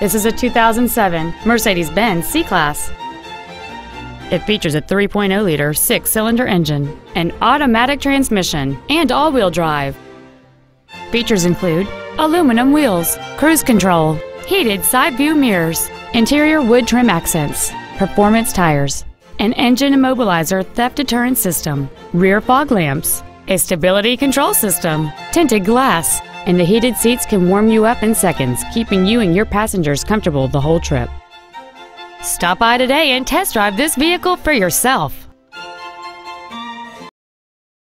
This is a 2007 Mercedes-Benz C-Class. It features a 3.0-liter six-cylinder engine, an automatic transmission, and all-wheel drive. Features include aluminum wheels, cruise control, heated side-view mirrors, interior wood trim accents, performance tires, an engine immobilizer theft deterrent system, rear fog lamps, a stability control system, tinted glass, and the heated seats can warm you up in seconds, keeping you and your passengers comfortable the whole trip. Stop by today and test drive this vehicle for yourself.